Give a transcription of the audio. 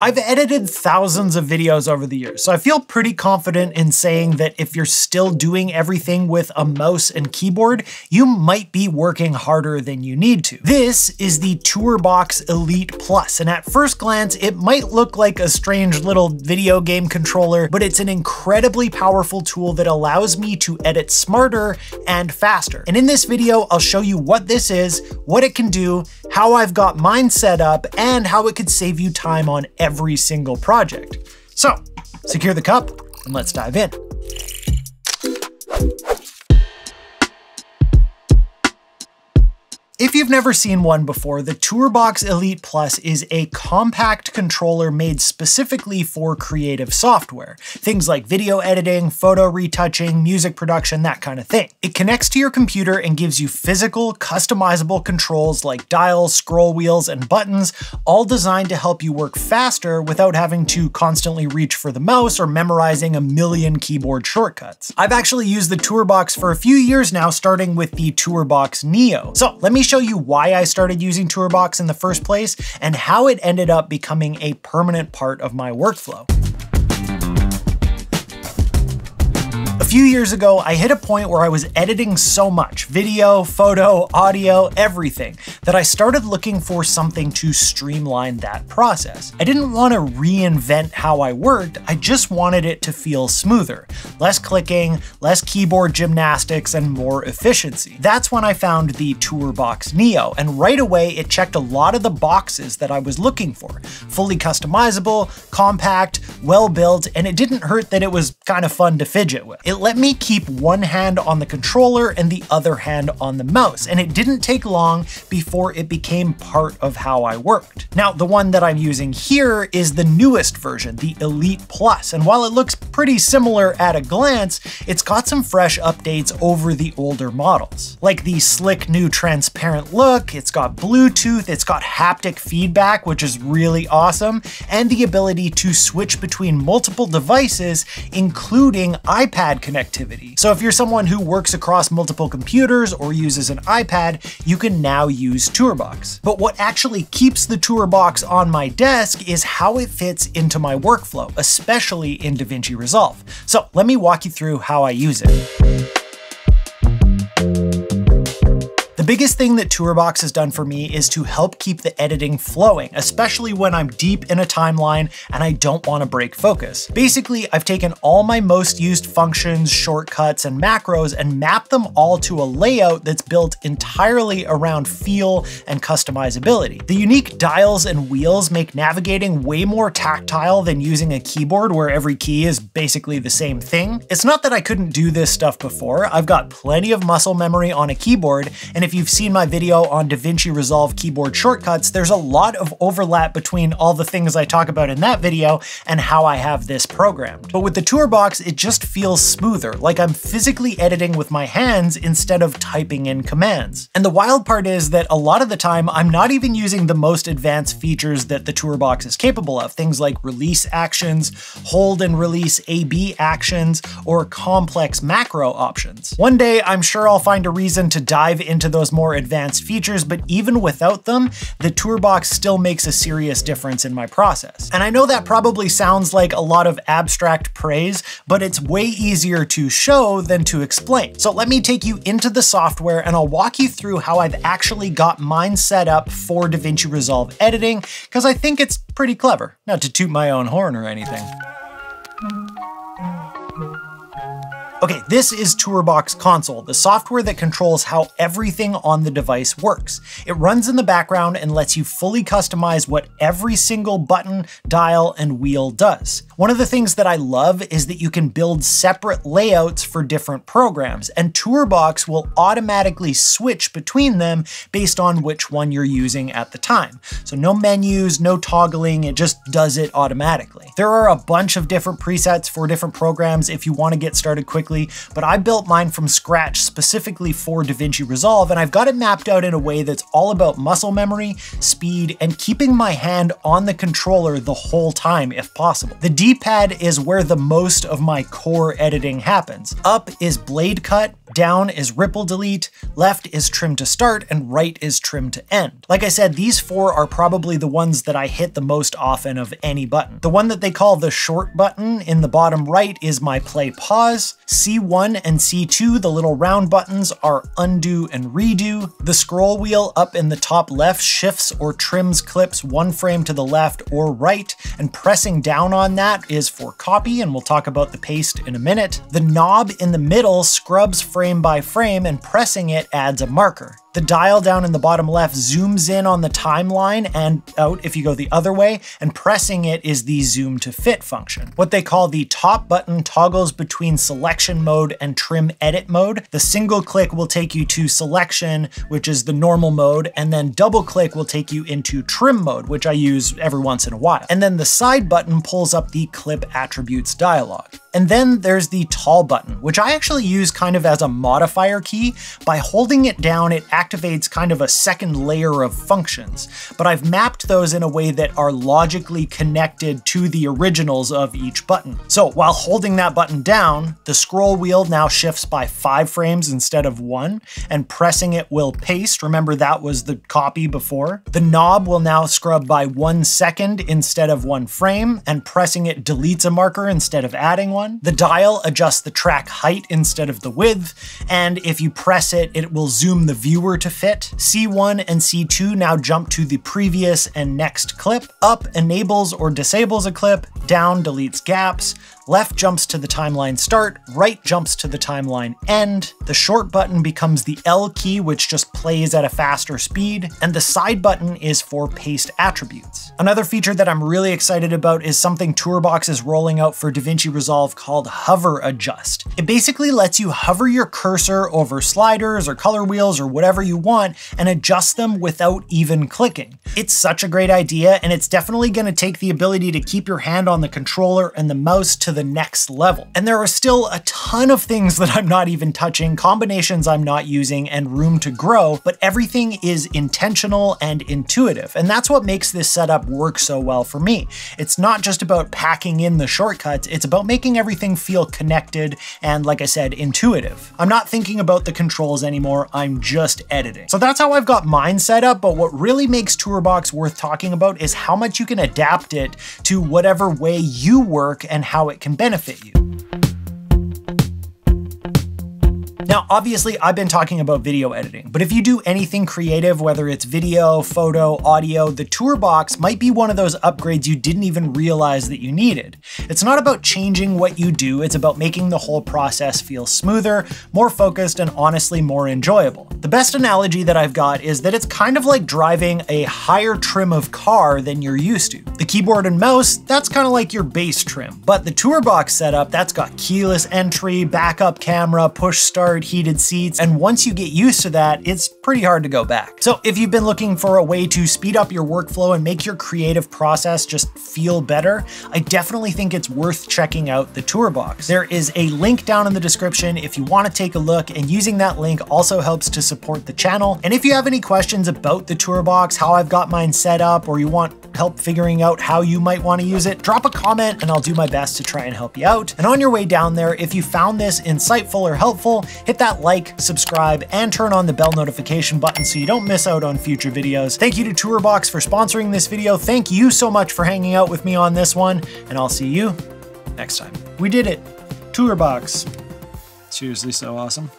I've edited thousands of videos over the years, so I feel pretty confident in saying that if you're still doing everything with a mouse and keyboard, you might be working harder than you need to. This is the TourBox Elite Plus, and at first glance, it might look like a strange little video game controller, but it's an incredibly powerful tool that allows me to edit smarter and faster. And in this video, I'll show you what this is, what it can do, how I've got mine set up, and how it could save you time on every single project. So, secure the cup and let's dive in. If you've never seen one before, the TourBox Elite Plus is a compact controller made specifically for creative software. Things like video editing, photo retouching, music production, that kind of thing. It connects to your computer and gives you physical, customizable controls like dials, scroll wheels, and buttons, all designed to help you work faster without having to constantly reach for the mouse or memorizing a million keyboard shortcuts. I've actually used the TourBox for a few years now, starting with the TourBox Neo. So let me show you why I started using TourBox in the first place and how it ended up becoming a permanent part of my workflow. A few years ago, I hit a point where I was editing so much, video, photo, audio, everything, that I started looking for something to streamline that process. I didn't want to reinvent how I worked, I just wanted it to feel smoother. Less clicking, less keyboard gymnastics, and more efficiency. That's when I found the TourBox Neo, and right away it checked a lot of the boxes that I was looking for. Fully customizable, compact, well-built, and it didn't hurt that it was kind of fun to fidget with. It let me keep one hand on the controller and the other hand on the mouse, and it didn't take long before it became part of how I worked. Now, the one that I'm using here is the newest version, the Elite Plus, and while it looks pretty similar at a glance, it's got some fresh updates over the older models. Like the slick new transparent look, it's got Bluetooth, it's got haptic feedback, which is really awesome, and the ability to switch between multiple devices, including iPad connectivity. So if you're someone who works across multiple computers or uses an iPad, you can now use TourBox. But what actually keeps the TourBox on my desk is how it fits into my workflow, especially in DaVinci Resolve. So let me walk you through how I use it. The biggest thing that TourBox has done for me is to help keep the editing flowing, especially when I'm deep in a timeline and I don't want to break focus. Basically, I've taken all my most used functions, shortcuts, and macros and mapped them all to a layout that's built entirely around feel and customizability. The unique dials and wheels make navigating way more tactile than using a keyboard where every key is basically the same thing. It's not that I couldn't do this stuff before. I've got plenty of muscle memory on a keyboard, and if you've seen my video on DaVinci Resolve keyboard shortcuts, there's a lot of overlap between all the things I talk about in that video and how I have this programmed. But with the TourBox, it just feels smoother, like I'm physically editing with my hands instead of typing in commands. And the wild part is that a lot of the time, I'm not even using the most advanced features that the TourBox is capable of, things like release actions, hold and release AB actions, or complex macro options. One day, I'm sure I'll find a reason to dive into those more advanced features, but even without them, the TourBox still makes a serious difference in my process. And I know that probably sounds like a lot of abstract praise, but it's way easier to show than to explain. So let me take you into the software and I'll walk you through how I've actually got mine set up for DaVinci Resolve editing, because I think it's pretty clever. Not to toot my own horn or anything. Okay, this is TourBox Console, the software that controls how everything on the device works. It runs in the background and lets you fully customize what every single button, dial, and wheel does. One of the things that I love is that you can build separate layouts for different programs, and TourBox will automatically switch between them based on which one you're using at the time. So no menus, no toggling, it just does it automatically. There are a bunch of different presets for different programs if you want to get started quickly, but I built mine from scratch specifically for DaVinci Resolve, and I've got it mapped out in a way that's all about muscle memory, speed, and keeping my hand on the controller the whole time if possible. The D-pad is where the most of my core editing happens. Up is blade cut, down is ripple delete, left is trim to start, and right is trim to end. Like I said, these four are probably the ones that I hit the most often of any button. The one that they call the short button in the bottom right is my play pause. C1 and C2, the little round buttons, are undo and redo. The scroll wheel up in the top left shifts or trims clips one frame to the left or right, and pressing down on that is for copy, and we'll talk about the paste in a minute. The knob in the middle scrubs frame by frame, and pressing it adds a marker. The dial down in the bottom left zooms in on the timeline and out if you go the other way, and pressing it is the zoom to fit function. What they call the top button toggles between selection mode and trim edit mode. The single click will take you to selection, which is the normal mode, and then double click will take you into trim mode, which I use every once in a while. And then the side button pulls up the clip attributes dialog. And then there's the tall button, which I actually use kind of as a modifier key. By holding it down, it activates kind of a second layer of functions, but I've mapped those in a way that are logically connected to the originals of each button. So while holding that button down, the scroll wheel now shifts by 5 frames instead of 1, and pressing it will paste. Remember, that was the copy before. The knob will now scrub by 1 second instead of 1 frame, and pressing it deletes a marker instead of adding one. The dial adjusts the track height instead of the width, and if you press it, it will zoom the viewer to fit. C1 and C2 now jump to the previous and next clip. Up enables or disables a clip, down deletes gaps, left jumps to the timeline start, right jumps to the timeline end. The short button becomes the L key, which just plays at a faster speed, and the side button is for paste attributes. Another feature that I'm really excited about is something TourBox is rolling out for DaVinci Resolve called HoverAdjust. It basically lets you hover your cursor over sliders or color wheels or whatever you want and adjust them without even clicking. It's such a great idea, and it's definitely going to take the ability to keep your hand on the controller and the mouse to the next level. And there are still a ton of things that I'm not even touching, combinations I'm not using, and room to grow, but everything is intentional and intuitive. And that's what makes this setup work so well for me. It's not just about packing in the shortcuts, it's about making everything feel connected and, like I said, intuitive. I'm not thinking about the controls anymore, I'm just editing. So that's how I've got mine set up, but what really makes TourBox worth talking about is how much you can adapt it to whatever way you work and how it can benefit you. Now, obviously, I've been talking about video editing, but if you do anything creative, whether it's video, photo, audio, the TourBox might be one of those upgrades you didn't even realize that you needed. It's not about changing what you do, it's about making the whole process feel smoother, more focused, and honestly, more enjoyable. The best analogy that I've got is that it's kind of like driving a higher trim of car than you're used to. The keyboard and mouse, that's kind of like your base trim, but the TourBox setup, that's got keyless entry, backup camera, push start, heated seats, and once you get used to that, it's pretty hard to go back. So if you've been looking for a way to speed up your workflow and make your creative process just feel better, I definitely think it's worth checking out the TourBox. There is a link down in the description if you want to take a look, and using that link also helps to support the channel. And if you have any questions about the TourBox, how I've got mine set up, or you want help figuring out how you might want to use it, drop a comment and I'll do my best to try and help you out. And on your way down there, if you found this insightful or helpful, hit that like, subscribe, and turn on the bell notification button so you don't miss out on future videos. Thank you to TourBox for sponsoring this video. Thank you so much for hanging out with me on this one, and I'll see you next time. We did it. TourBox. Seriously so awesome.